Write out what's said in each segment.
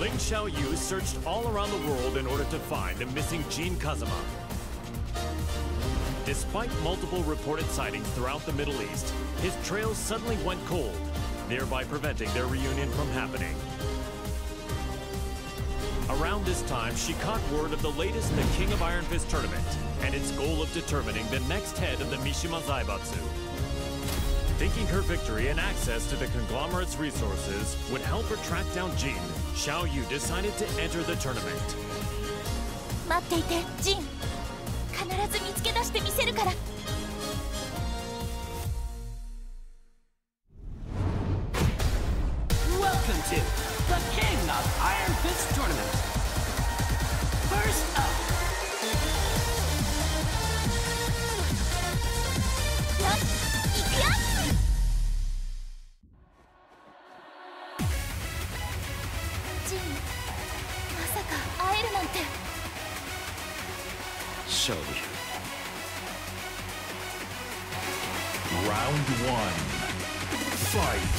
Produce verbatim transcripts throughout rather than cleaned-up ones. Ling Xiaoyu searched all around the world in order to find the missing Jin Kazama. Despite multiple reported sightings throughout the Middle East, his trail suddenly went cold, thereby preventing their reunion from happening. Around this time, she caught word of the latest in the King of Iron Fist Tournament and its goal of determining the next head of the Mishima Zaibatsu. Thinking her victory and access to the conglomerate's resources would help her track down Jin, Xiaoyu decided to enter the tournament. Jin. Welcome to the King of Iron Fist Tournament. First up, Jin, Xiaoyu. Round one. Fight.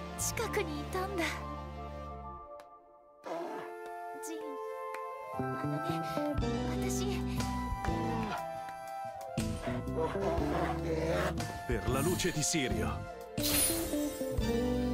Per la luce di Sirio.